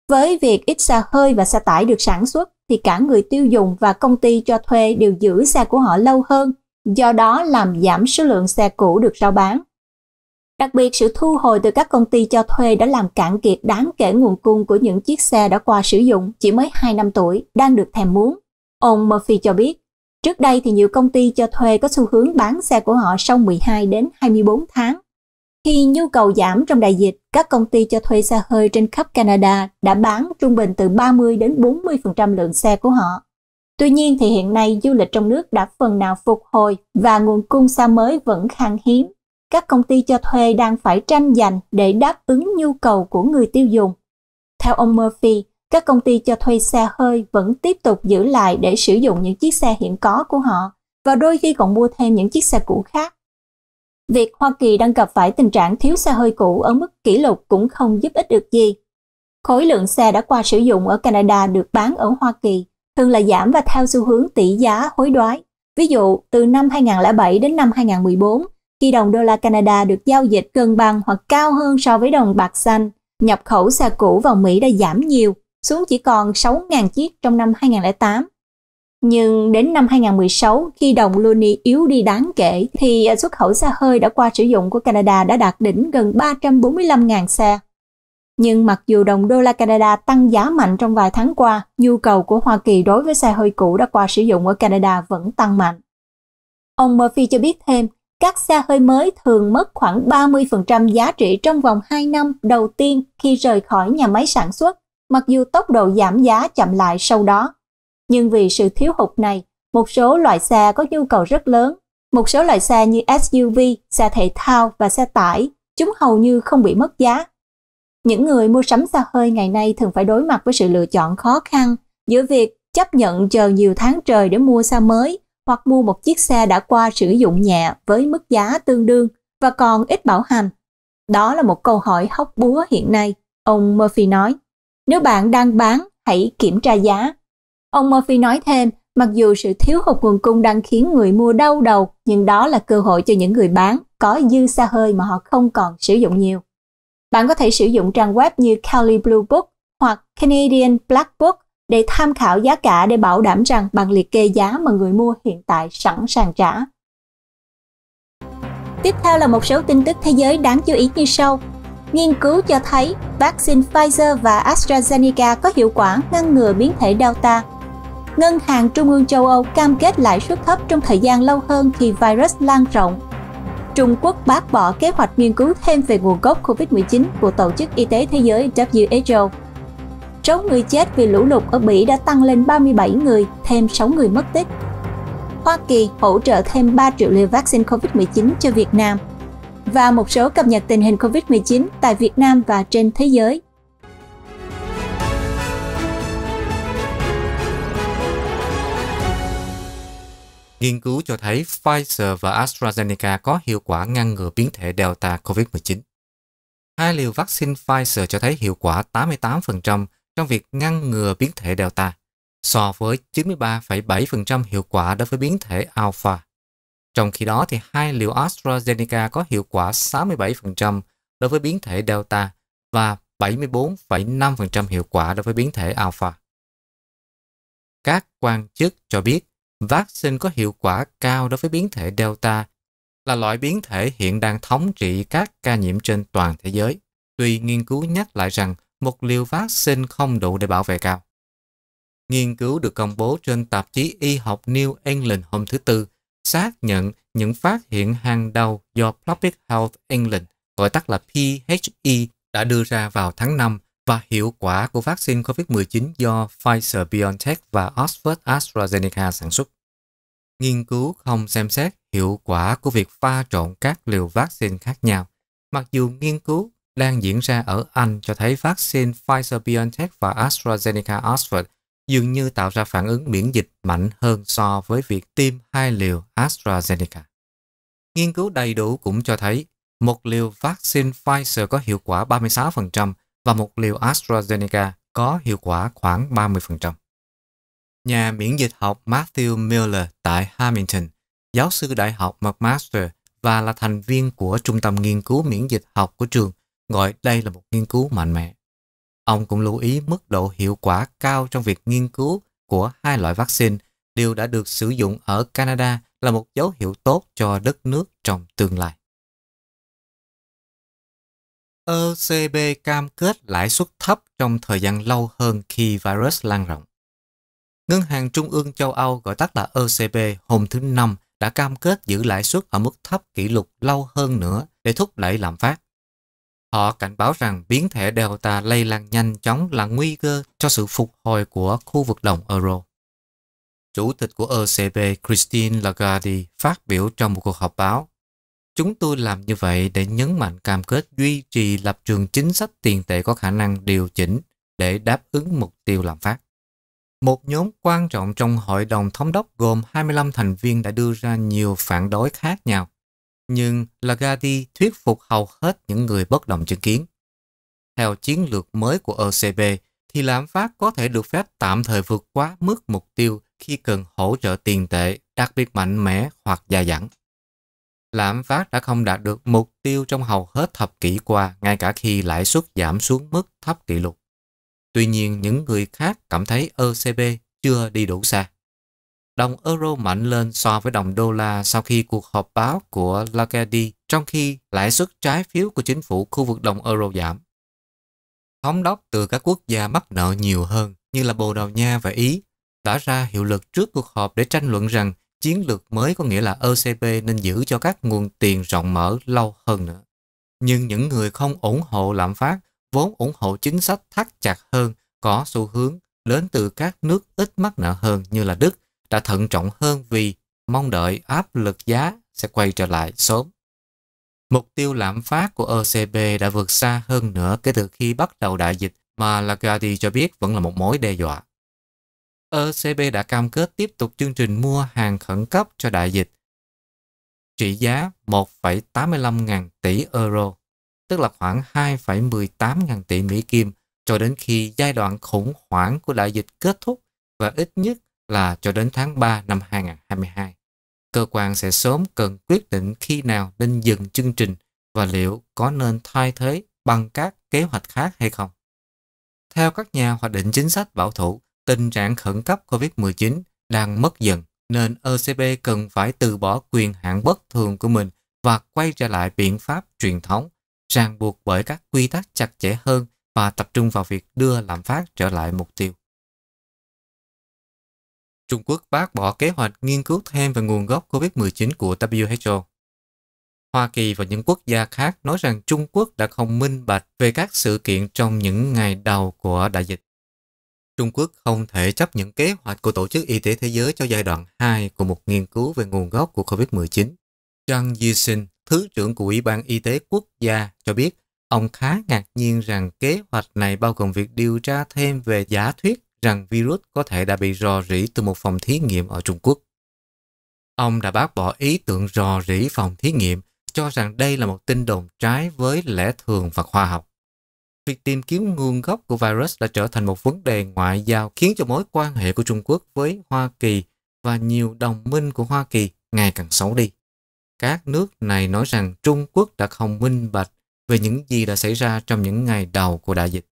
Với việc ít xe hơi và xe tải được sản xuất thì cả người tiêu dùng và công ty cho thuê đều giữ xe của họ lâu hơn, do đó làm giảm số lượng xe cũ được rao bán. Đặc biệt, sự thu hồi từ các công ty cho thuê đã làm cạn kiệt đáng kể nguồn cung của những chiếc xe đã qua sử dụng chỉ mới hai năm tuổi đang được thèm muốn. Ông Murphy cho biết, trước đây thì nhiều công ty cho thuê có xu hướng bán xe của họ sau mười hai đến hai mươi bốn tháng. Khi nhu cầu giảm trong đại dịch, các công ty cho thuê xe hơi trên khắp Canada đã bán trung bình từ ba mươi đến bốn mươi phần trăm lượng xe của họ. Tuy nhiên thì hiện nay du lịch trong nước đã phần nào phục hồi và nguồn cung xe mới vẫn khan hiếm. Các công ty cho thuê đang phải tranh giành để đáp ứng nhu cầu của người tiêu dùng. Theo ông Murphy, các công ty cho thuê xe hơi vẫn tiếp tục giữ lại để sử dụng những chiếc xe hiện có của họ và đôi khi còn mua thêm những chiếc xe cũ khác. Việc Hoa Kỳ đang gặp phải tình trạng thiếu xe hơi cũ ở mức kỷ lục cũng không giúp ích được gì. Khối lượng xe đã qua sử dụng ở Canada được bán ở Hoa Kỳ thường là giảm và theo xu hướng tỷ giá hối đoái. Ví dụ, từ năm hai nghìn không trăm lẻ bảy đến năm hai nghìn không trăm mười bốn, khi đồng đô la Canada được giao dịch gần bằng hoặc cao hơn so với đồng bạc xanh, nhập khẩu xe cũ vào Mỹ đã giảm nhiều, xuống chỉ còn sáu nghìn chiếc trong năm hai nghìn không trăm lẻ tám. Nhưng đến năm hai nghìn không trăm mười sáu, khi đồng loonie yếu đi đáng kể, thì xuất khẩu xe hơi đã qua sử dụng của Canada đã đạt đỉnh gần ba trăm bốn mươi lăm nghìn xe. Nhưng mặc dù đồng đô la Canada tăng giá mạnh trong vài tháng qua, nhu cầu của Hoa Kỳ đối với xe hơi cũ đã qua sử dụng ở Canada vẫn tăng mạnh. Ông Murphy cho biết thêm, các xe hơi mới thường mất khoảng ba mươi phần trăm giá trị trong vòng hai năm đầu tiên khi rời khỏi nhà máy sản xuất, mặc dù tốc độ giảm giá chậm lại sau đó. Nhưng vì sự thiếu hụt này, một số loại xe có nhu cầu rất lớn, một số loại xe như ét u vê, xe thể thao và xe tải, chúng hầu như không bị mất giá. Những người mua sắm xe hơi ngày nay thường phải đối mặt với sự lựa chọn khó khăn giữa việc chấp nhận chờ nhiều tháng trời để mua xe mới hoặc mua một chiếc xe đã qua sử dụng nhẹ với mức giá tương đương và còn ít bảo hành. Đó là một câu hỏi hóc búa hiện nay, ông Murphy nói. Nếu bạn đang bán, hãy kiểm tra giá. Ông Murphy nói thêm, mặc dù sự thiếu hụt nguồn cung đang khiến người mua đau đầu, nhưng đó là cơ hội cho những người bán có dư xe hơi mà họ không còn sử dụng nhiều. Bạn có thể sử dụng trang web như Kelley Blue Book hoặc Canadian Black Book để tham khảo giá cả để bảo đảm rằng bạn liệt kê giá mà người mua hiện tại sẵn sàng trả. Tiếp theo là một số tin tức thế giới đáng chú ý như sau. Nghiên cứu cho thấy vaccine Pfizer và AstraZeneca có hiệu quả ngăn ngừa biến thể Delta. Ngân hàng Trung ương châu Âu cam kết lãi suất thấp trong thời gian lâu hơn khi virus lan rộng. Trung Quốc bác bỏ kế hoạch nghiên cứu thêm về nguồn gốc Covid mười chín của Tổ chức Y tế Thế giới W H O. Số người chết vì lũ lụt ở Bỉ đã tăng lên ba mươi bảy người, thêm sáu người mất tích. Hoa Kỳ hỗ trợ thêm ba triệu liều vaccine Covid mười chín cho Việt Nam. Và một số cập nhật tình hình Covid mười chín tại Việt Nam và trên thế giới. Nghiên cứu cho thấy Pfizer và AstraZeneca có hiệu quả ngăn ngừa biến thể Delta Covid mười chín. hai liều vaccine Pfizer cho thấy hiệu quả tám mươi tám phần trăm trong việc ngăn ngừa biến thể Delta, so với chín mươi ba phẩy bảy phần trăm hiệu quả đối với biến thể Alpha. Trong khi đó, thì hai liều AstraZeneca có hiệu quả sáu mươi bảy phần trăm đối với biến thể Delta và bảy mươi bốn phẩy năm phần trăm hiệu quả đối với biến thể Alpha. Các quan chức cho biết, vaccine có hiệu quả cao đối với biến thể Delta là loại biến thể hiện đang thống trị các ca nhiễm trên toàn thế giới. Tuy nghiên cứu nhắc lại rằng một liều vaccine không đủ để bảo vệ cao. Nghiên cứu được công bố trên tạp chí Y học New England hôm thứ Tư xác nhận những phát hiện hàng đầu do Public Health England, gọi tắt là P H E, đã đưa ra vào tháng năm và hiệu quả của vaccine COVID mười chín do Pfizer-BioNTech và Oxford AstraZeneca sản xuất. Nghiên cứu không xem xét hiệu quả của việc pha trộn các liều vaccine khác nhau, mặc dù nghiên cứu đang diễn ra ở Anh cho thấy vaccine Pfizer-BioNTech và AstraZeneca Oxford dường như tạo ra phản ứng miễn dịch mạnh hơn so với việc tiêm hai liều AstraZeneca. Nghiên cứu đầy đủ cũng cho thấy một liều vaccine Pfizer có hiệu quả ba mươi sáu phần trăm và một liều AstraZeneca có hiệu quả khoảng ba mươi phần trăm. Nhà miễn dịch học Matthew Miller tại Hamilton, giáo sư đại học McMaster và là thành viên của Trung tâm Nghiên cứu Miễn dịch học của trường, gọi đây là một nghiên cứu mạnh mẽ. Ông cũng lưu ý mức độ hiệu quả cao trong việc nghiên cứu của hai loại vaccine đều đã được sử dụng ở Canada là một dấu hiệu tốt cho đất nước trong tương lai. E C B cam kết lãi suất thấp trong thời gian lâu hơn khi virus lan rộng. Ngân hàng Trung ương châu Âu, gọi tắt là E C B, hôm thứ Năm đã cam kết giữ lãi suất ở mức thấp kỷ lục lâu hơn nữa để thúc đẩy lạm phát. Họ cảnh báo rằng biến thể Delta lây lan nhanh chóng là nguy cơ cho sự phục hồi của khu vực đồng euro. Chủ tịch của E C B Christine Lagarde phát biểu trong một cuộc họp báo: "Chúng tôi làm như vậy để nhấn mạnh cam kết duy trì lập trường chính sách tiền tệ có khả năng điều chỉnh để đáp ứng mục tiêu lạm phát." Một nhóm quan trọng trong Hội đồng Thống đốc gồm hai mươi lăm thành viên đã đưa ra nhiều phản đối khác nhau, nhưng Lagarde thuyết phục hầu hết những người bất đồng chứng kiến. Theo chiến lược mới của E C B, thì lạm phát có thể được phép tạm thời vượt quá mức mục tiêu khi cần hỗ trợ tiền tệ đặc biệt mạnh mẽ hoặc dài dẳng. Lạm phát đã không đạt được mục tiêu trong hầu hết thập kỷ qua, ngay cả khi lãi suất giảm xuống mức thấp kỷ lục. Tuy nhiên, những người khác cảm thấy E C B chưa đi đủ xa. Đồng euro mạnh lên so với đồng đô la sau khi cuộc họp báo của Lagarde, trong khi lãi suất trái phiếu của chính phủ khu vực đồng euro giảm. Thống đốc từ các quốc gia mắc nợ nhiều hơn như là Bồ Đào Nha và Ý đã ra hiệu lực trước cuộc họp để tranh luận rằng chiến lược mới có nghĩa là E C B nên giữ cho các nguồn tiền rộng mở lâu hơn nữa. Nhưng những người không ủng hộ lạm phát, vốn ủng hộ chính sách thắt chặt hơn, có xu hướng đến từ các nước ít mắc nợ hơn như là Đức, đã thận trọng hơn vì mong đợi áp lực giá sẽ quay trở lại sớm. Mục tiêu lạm phát của E C B đã vượt xa hơn nữa kể từ khi bắt đầu đại dịch mà Lagarde cho biết vẫn là một mối đe dọa. E C B đã cam kết tiếp tục chương trình mua hàng khẩn cấp cho đại dịch trị giá một phẩy tám mươi lăm ngàn tỷ euro, tức là khoảng hai phẩy mười tám ngàn tỷ Mỹ Kim, cho đến khi giai đoạn khủng hoảng của đại dịch kết thúc và ít nhất là cho đến tháng ba năm hai nghìn không trăm hai mươi hai. Cơ quan sẽ sớm cần quyết định khi nào nên dừng chương trình và liệu có nên thay thế bằng các kế hoạch khác hay không. Theo các nhà hoạch định chính sách bảo thủ, tình trạng khẩn cấp COVID mười chín đang mất dần nên E C B cần phải từ bỏ quyền hạn bất thường của mình và quay trở lại biện pháp truyền thống, ràng buộc bởi các quy tắc chặt chẽ hơn và tập trung vào việc đưa lạm phát trở lại mục tiêu. Trung Quốc bác bỏ kế hoạch nghiên cứu thêm về nguồn gốc COVID mười chín của W H O. Hoa Kỳ và những quốc gia khác nói rằng Trung Quốc đã không minh bạch về các sự kiện trong những ngày đầu của đại dịch. Trung Quốc không thể chấp nhận kế hoạch của Tổ chức Y tế Thế giới cho giai đoạn hai của một nghiên cứu về nguồn gốc của COVID mười chín. Zhang Yixin, Thứ trưởng của Ủy ban Y tế Quốc gia, cho biết ông khá ngạc nhiên rằng kế hoạch này bao gồm việc điều tra thêm về giả thuyết rằng virus có thể đã bị rò rỉ từ một phòng thí nghiệm ở Trung Quốc. Ông đã bác bỏ ý tưởng rò rỉ phòng thí nghiệm cho rằng đây là một tin đồn trái với lẽ thường và khoa học. Việc tìm kiếm nguồn gốc của virus đã trở thành một vấn đề ngoại giao, khiến cho mối quan hệ của Trung Quốc với Hoa Kỳ và nhiều đồng minh của Hoa Kỳ ngày càng xấu đi. Các nước này nói rằng Trung Quốc đã không minh bạch về những gì đã xảy ra trong những ngày đầu của đại dịch.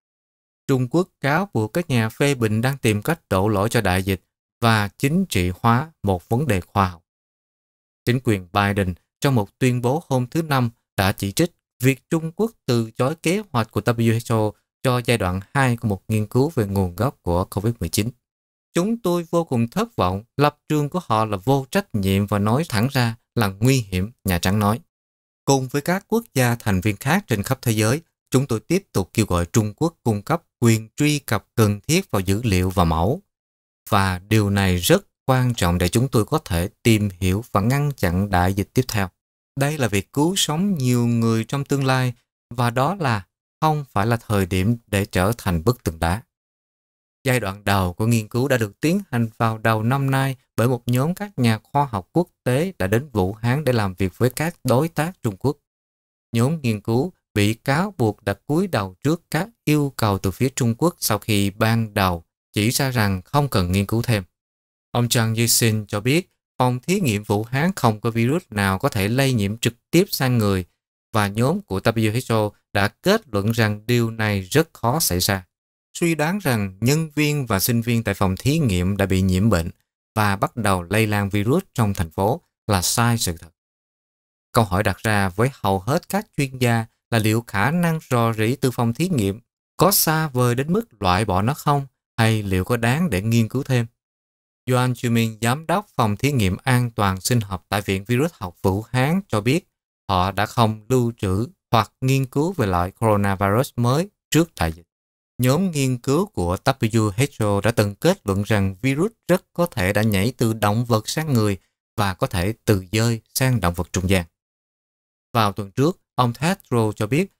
Trung Quốc cáo buộc các nhà phê bình đang tìm cách đổ lỗi cho đại dịch và chính trị hóa một vấn đề khoa học. Chính quyền Biden trong một tuyên bố hôm thứ Năm đã chỉ trích việc Trung Quốc từ chối kế hoạch của W H O cho giai đoạn hai của một nghiên cứu về nguồn gốc của covid mười chín. Chúng tôi vô cùng thất vọng, lập trường của họ là vô trách nhiệm và nói thẳng ra là nguy hiểm, Nhà Trắng nói. Cùng với các quốc gia thành viên khác trên khắp thế giới, chúng tôi tiếp tục kêu gọi Trung Quốc cung cấp quyền truy cập cần thiết vào dữ liệu và mẫu. Và điều này rất quan trọng để chúng tôi có thể tìm hiểu và ngăn chặn đại dịch tiếp theo. Đây là việc cứu sống nhiều người trong tương lai, và đó là không phải là thời điểm để trở thành bức tường đá. Giai đoạn đầu của nghiên cứu đã được tiến hành vào đầu năm nay bởi một nhóm các nhà khoa học quốc tế đã đến Vũ Hán để làm việc với các đối tác Trung Quốc. Nhóm nghiên cứu bị cáo buộc đã cúi đầu trước các yêu cầu từ phía Trung Quốc sau khi ban đầu chỉ ra rằng không cần nghiên cứu thêm. Ông Zhang Yixin cho biết phòng thí nghiệm Vũ Hán không có virus nào có thể lây nhiễm trực tiếp sang người, và nhóm của W H O đã kết luận rằng điều này rất khó xảy ra. Suy đoán rằng nhân viên và sinh viên tại phòng thí nghiệm đã bị nhiễm bệnh và bắt đầu lây lan virus trong thành phố là sai sự thật. Câu hỏi đặt ra với hầu hết các chuyên gia là liệu khả năng rò rỉ từ phòng thí nghiệm có xa vời đến mức loại bỏ nó không, hay liệu có đáng để nghiên cứu thêm. Yuan Chumin, giám đốc phòng thí nghiệm an toàn sinh học tại Viện Virus học Vũ Hán cho biết họ đã không lưu trữ hoặc nghiên cứu về loại coronavirus mới trước đại dịch. Nhóm nghiên cứu của W H O đã từng kết luận rằng virus rất có thể đã nhảy từ động vật sang người và có thể từ dơi sang động vật trung gian. Vào tuần trước, ông Tedros cho biết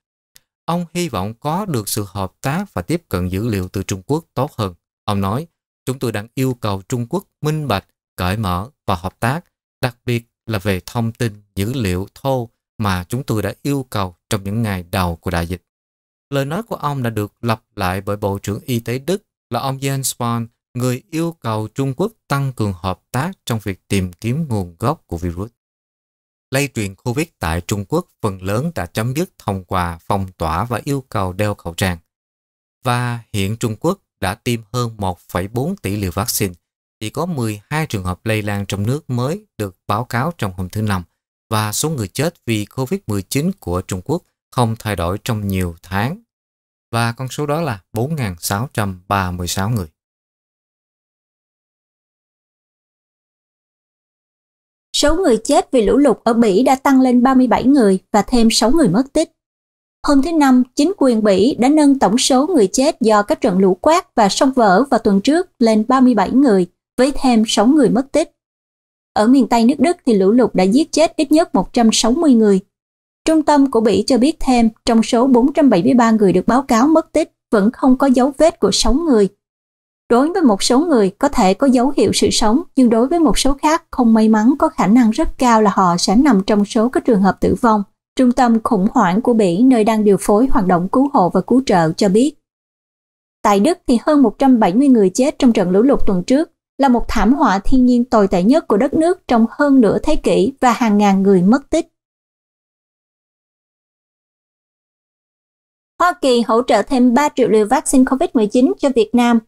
ông hy vọng có được sự hợp tác và tiếp cận dữ liệu từ Trung Quốc tốt hơn. Ông nói, chúng tôi đang yêu cầu Trung Quốc minh bạch, cởi mở và hợp tác, đặc biệt là về thông tin dữ liệu thô mà chúng tôi đã yêu cầu trong những ngày đầu của đại dịch. Lời nói của ông đã được lặp lại bởi Bộ trưởng Y tế Đức là ông Jens Spahn, người yêu cầu Trung Quốc tăng cường hợp tác trong việc tìm kiếm nguồn gốc của virus. Lây truyền Covid tại Trung Quốc phần lớn đã chấm dứt thông qua phong tỏa và yêu cầu đeo khẩu trang. Và hiện Trung Quốc đã tiêm hơn một phẩy bốn tỷ liều vaccine. Chỉ có mười hai trường hợp lây lan trong nước mới được báo cáo trong hôm thứ Năm, và số người chết vì covid mười chín của Trung Quốc không thay đổi trong nhiều tháng, và con số đó là bốn nghìn sáu trăm ba mươi sáu người. Số người chết vì lũ lụt ở Bỉ đã tăng lên ba mươi bảy người và thêm sáu người mất tích. Hôm thứ Năm, chính quyền Bỉ đã nâng tổng số người chết do các trận lũ quét và sông vỡ vào tuần trước lên ba mươi bảy người, với thêm sáu người mất tích. Ở miền Tây nước Đức thì lũ lụt đã giết chết ít nhất một trăm sáu mươi người. Trung tâm của Bỉ cho biết thêm, trong số bốn trăm bảy mươi ba người được báo cáo mất tích, vẫn không có dấu vết của sáu người. Đối với một số người có thể có dấu hiệu sự sống, nhưng đối với một số khác không may mắn, có khả năng rất cao là họ sẽ nằm trong số các trường hợp tử vong. Trung tâm khủng hoảng của Bỉ, nơi đang điều phối hoạt động cứu hộ và cứu trợ, cho biết. Tại Đức thì hơn một trăm bảy mươi người chết trong trận lũ lụt tuần trước, là một thảm họa thiên nhiên tồi tệ nhất của đất nước trong hơn nửa thế kỷ, và hàng ngàn người mất tích. Hoa Kỳ hỗ trợ thêm ba triệu liều vaccine covid mười chín cho Việt Nam.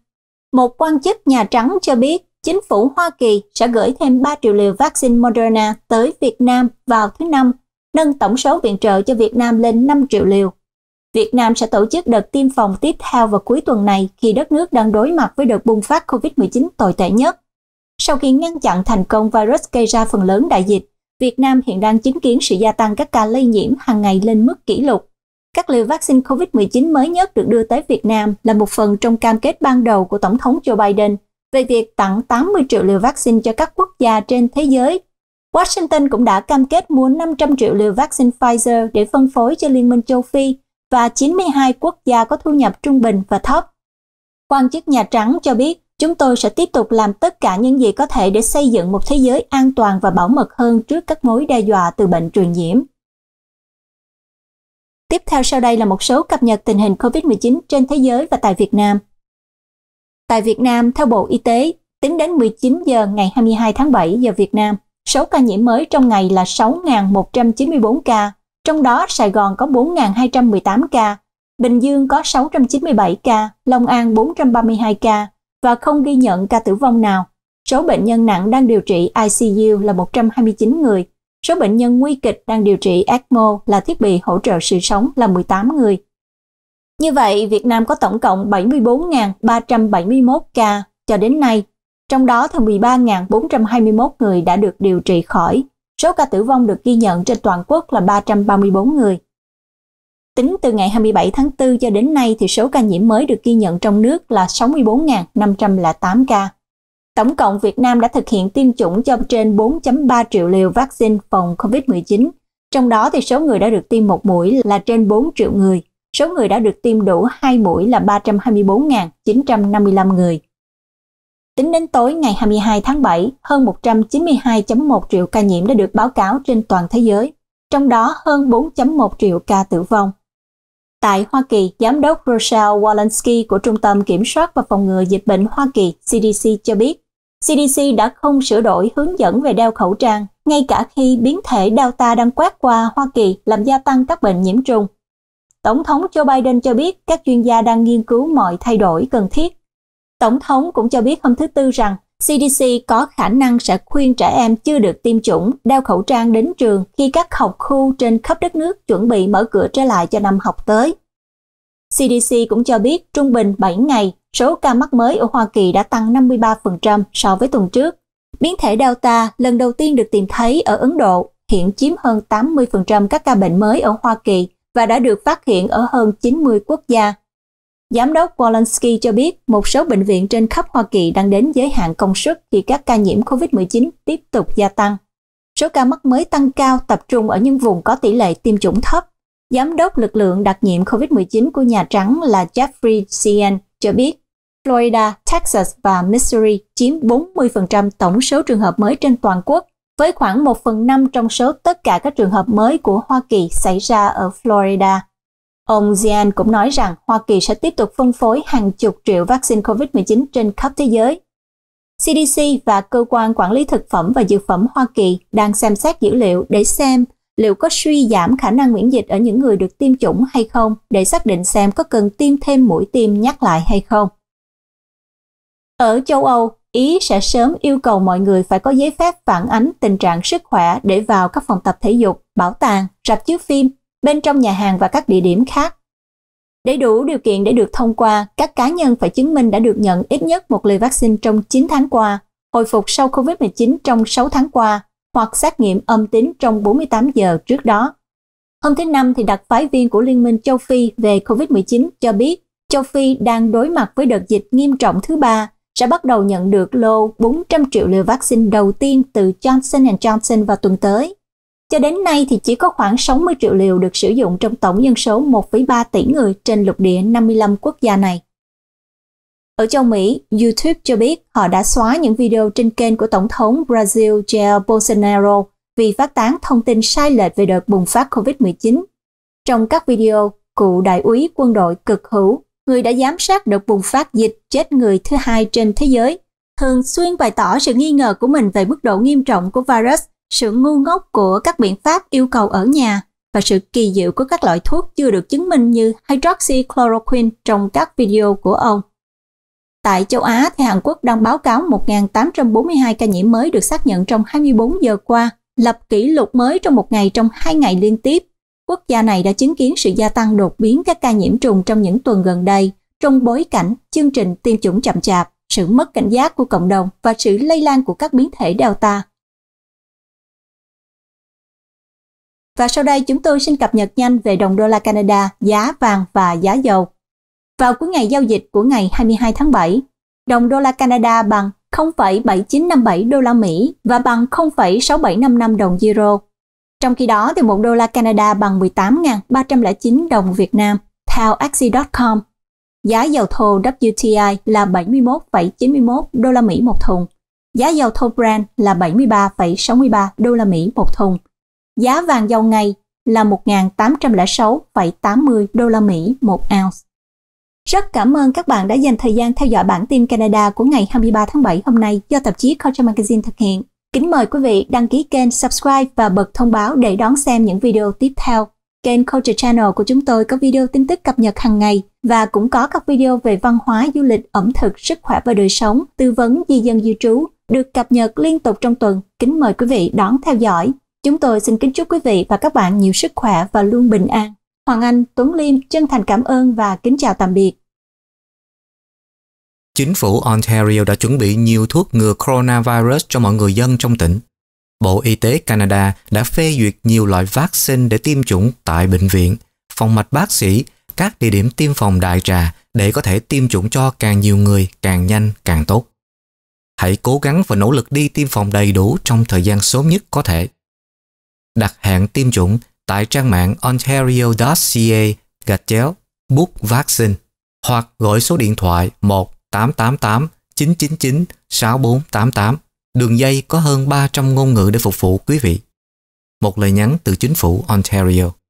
Một quan chức Nhà Trắng cho biết chính phủ Hoa Kỳ sẽ gửi thêm ba triệu liều vaccine Moderna tới Việt Nam vào thứ Năm, nâng tổng số viện trợ cho Việt Nam lên năm triệu liều. Việt Nam sẽ tổ chức đợt tiêm phòng tiếp theo vào cuối tuần này, khi đất nước đang đối mặt với đợt bùng phát covid mười chín tồi tệ nhất. Sau khi ngăn chặn thành công virus gây ra phần lớn đại dịch, Việt Nam hiện đang chứng kiến sự gia tăng các ca lây nhiễm hàng ngày lên mức kỷ lục. Các liều vaccine covid mười chín mới nhất được đưa tới Việt Nam là một phần trong cam kết ban đầu của Tổng thống Joe Biden về việc tặng tám mươi triệu liều vaccine cho các quốc gia trên thế giới. Washington cũng đã cam kết mua năm trăm triệu liều vaccine Pfizer để phân phối cho Liên minh châu Phi và chín mươi hai quốc gia có thu nhập trung bình và thấp. Quan chức Nhà Trắng cho biết, chúng tôi sẽ tiếp tục làm tất cả những gì có thể để xây dựng một thế giới an toàn và bảo mật hơn trước các mối đe dọa từ bệnh truyền nhiễm. Tiếp theo sau đây là một số cập nhật tình hình covid mười chín trên thế giới và tại Việt Nam. Tại Việt Nam, theo Bộ Y tế, tính đến mười chín giờ ngày hai mươi hai tháng bảy giờ Việt Nam, số ca nhiễm mới trong ngày là sáu nghìn một trăm chín mươi bốn ca, trong đó Sài Gòn có bốn nghìn hai trăm mười tám ca, Bình Dương có sáu trăm chín mươi bảy ca, Long An bốn trăm ba mươi hai ca và không ghi nhận ca tử vong nào. Số bệnh nhân nặng đang điều trị i xê u là một trăm hai mươi chín người, số bệnh nhân nguy kịch đang điều trị ECMO là thiết bị hỗ trợ sự sống là mười tám người. Như vậy, Việt Nam có tổng cộng bảy mươi bốn nghìn ba trăm bảy mươi mốt ca cho đến nay, trong đó thì mười ba nghìn bốn trăm hai mươi mốt người đã được điều trị khỏi. Số ca tử vong được ghi nhận trên toàn quốc là ba trăm ba mươi bốn người. Tính từ ngày hai mươi bảy tháng tư cho đến nay thì số ca nhiễm mới được ghi nhận trong nước là sáu mươi bốn nghìn năm trăm lẻ tám ca. Tổng cộng Việt Nam đã thực hiện tiêm chủng cho trên bốn phẩy ba triệu liều vaccine phòng covid mười chín. Trong đó thì số người đã được tiêm một mũi là trên bốn triệu người. Số người đã được tiêm đủ hai mũi là ba trăm hai mươi bốn nghìn chín trăm năm mươi lăm người. Tính đến tối ngày hai mươi hai tháng bảy, hơn một trăm chín mươi hai phẩy một triệu ca nhiễm đã được báo cáo trên toàn thế giới, trong đó hơn bốn phẩy một triệu ca tử vong. Tại Hoa Kỳ, Giám đốc Rochelle Walensky của Trung tâm Kiểm soát và Phòng ngừa Dịch bệnh Hoa Kỳ C D C cho biết, C D C đã không sửa đổi hướng dẫn về đeo khẩu trang, ngay cả khi biến thể Delta đang quét qua Hoa Kỳ làm gia tăng các bệnh nhiễm trùng. Tổng thống Joe Biden cho biết các chuyên gia đang nghiên cứu mọi thay đổi cần thiết. Tổng thống cũng cho biết hôm thứ Tư rằng C D C có khả năng sẽ khuyên trẻ em chưa được tiêm chủng đeo khẩu trang đến trường khi các học khu trên khắp đất nước chuẩn bị mở cửa trở lại cho năm học tới. C D C cũng cho biết trung bình bảy ngày, số ca mắc mới ở Hoa Kỳ đã tăng năm mươi ba phần trăm so với tuần trước. Biến thể Delta lần đầu tiên được tìm thấy ở Ấn Độ, hiện chiếm hơn tám mươi phần trăm các ca bệnh mới ở Hoa Kỳ và đã được phát hiện ở hơn chín mươi quốc gia. Giám đốc Walensky cho biết một số bệnh viện trên khắp Hoa Kỳ đang đến giới hạn công suất khi các ca nhiễm covid mười chín tiếp tục gia tăng. Số ca mắc mới tăng cao tập trung ở những vùng có tỷ lệ tiêm chủng thấp. Giám đốc lực lượng đặc nhiệm covid mười chín của Nhà Trắng là Jeffrey Sien cho biết Florida, Texas và Missouri chiếm bốn mươi phần trăm tổng số trường hợp mới trên toàn quốc, với khoảng một phần năm trong số tất cả các trường hợp mới của Hoa Kỳ xảy ra ở Florida. Ông Zian cũng nói rằng Hoa Kỳ sẽ tiếp tục phân phối hàng chục triệu vaccine covid mười chín trên khắp thế giới. C D C và Cơ quan Quản lý Thực phẩm và Dược phẩm Hoa Kỳ đang xem xét dữ liệu để xem liệu có suy giảm khả năng miễn dịch ở những người được tiêm chủng hay không, để xác định xem có cần tiêm thêm mũi tiêm nhắc lại hay không. Ở châu Âu, Ý sẽ sớm yêu cầu mọi người phải có giấy phép phản ánh tình trạng sức khỏe để vào các phòng tập thể dục, bảo tàng, rạp chiếu phim, bên trong nhà hàng và các địa điểm khác. Để đủ điều kiện để được thông qua, các cá nhân phải chứng minh đã được nhận ít nhất một liều vaccine trong chín tháng qua, hồi phục sau covid mười chín trong sáu tháng qua, hoặc xét nghiệm âm tính trong bốn mươi tám giờ trước đó. Hôm thứ Năm, thì đặc phái viên của Liên minh châu Phi về covid mười chín cho biết châu Phi đang đối mặt với đợt dịch nghiêm trọng thứ ba, sẽ bắt đầu nhận được lô bốn trăm triệu liều vaccine đầu tiên từ Johnson and Johnson vào tuần tới. Cho đến nay thì chỉ có khoảng sáu mươi triệu liều được sử dụng trong tổng dân số một phẩy ba tỷ người trên lục địa năm mươi lăm quốc gia này. Ở châu Mỹ, YouTube cho biết họ đã xóa những video trên kênh của Tổng thống Brazil Jair Bolsonaro vì phát tán thông tin sai lệch về đợt bùng phát covid mười chín. Trong các video, cựu đại úy quân đội cực hữu, người đã giám sát đợt bùng phát dịch chết người thứ hai trên thế giới, thường xuyên bày tỏ sự nghi ngờ của mình về mức độ nghiêm trọng của virus, sự ngu ngốc của các biện pháp yêu cầu ở nhà và sự kỳ diệu của các loại thuốc chưa được chứng minh như hydroxychloroquine trong các video của ông. Tại châu Á, thì Hàn Quốc đang báo cáo một nghìn tám trăm bốn mươi hai ca nhiễm mới được xác nhận trong hai mươi bốn giờ qua, lập kỷ lục mới trong một ngày trong hai ngày liên tiếp. Quốc gia này đã chứng kiến sự gia tăng đột biến các ca nhiễm trùng trong những tuần gần đây, trong bối cảnh chương trình tiêm chủng chậm chạp, sự mất cảnh giác của cộng đồng và sự lây lan của các biến thể Delta. Và sau đây chúng tôi xin cập nhật nhanh về đồng đô la Canada, giá vàng và giá dầu. Vào cuối ngày giao dịch của ngày hai mươi hai tháng bảy, đồng đô la Canada bằng không phẩy bảy chín năm bảy đô la Mỹ và bằng không phẩy sáu bảy năm năm đồng euro. Trong khi đó, thì một đô la Canada bằng mười tám nghìn ba trăm lẻ chín đồng Việt Nam, theo a x i chấm com. Giá dầu thô W T I là bảy mươi mốt phẩy chín mốt đô la Mỹ một thùng. Giá dầu thô Brent là bảy mươi ba phẩy sáu ba đô la Mỹ một thùng. Giá vàng dầu ngày là một nghìn tám trăm lẻ sáu phẩy tám mươi đô la Mỹ một ounce. Rất cảm ơn các bạn đã dành thời gian theo dõi bản tin Canada của ngày hai mươi ba tháng bảy hôm nay do tạp chí Culture Magazine thực hiện. Kính mời quý vị đăng ký kênh, subscribe và bật thông báo để đón xem những video tiếp theo. Kênh Culture Channel của chúng tôi có video tin tức cập nhật hàng ngày và cũng có các video về văn hóa, du lịch, ẩm thực, sức khỏe và đời sống, tư vấn di dân di trú, được cập nhật liên tục trong tuần. Kính mời quý vị đón theo dõi. Chúng tôi xin kính chúc quý vị và các bạn nhiều sức khỏe và luôn bình an. Hoàng Anh, Tuấn Liêm chân thành cảm ơn và kính chào tạm biệt. Chính phủ Ontario đã chuẩn bị nhiều thuốc ngừa coronavirus cho mọi người dân trong tỉnh. Bộ Y tế Canada đã phê duyệt nhiều loại vaccine để tiêm chủng tại bệnh viện, phòng mạch bác sĩ, các địa điểm tiêm phòng đại trà để có thể tiêm chủng cho càng nhiều người, càng nhanh, càng tốt. Hãy cố gắng và nỗ lực đi tiêm phòng đầy đủ trong thời gian sớm nhất có thể. Đặt hẹn tiêm chủng tại trang mạng ontario.ca gạch chéo book vaccine hoặc gọi số điện thoại một tám tám tám chín chín chín sáu bốn tám tám. Đường dây có hơn ba trăm ngôn ngữ để phục vụ quý vị. Một lời nhắn từ chính phủ Ontario.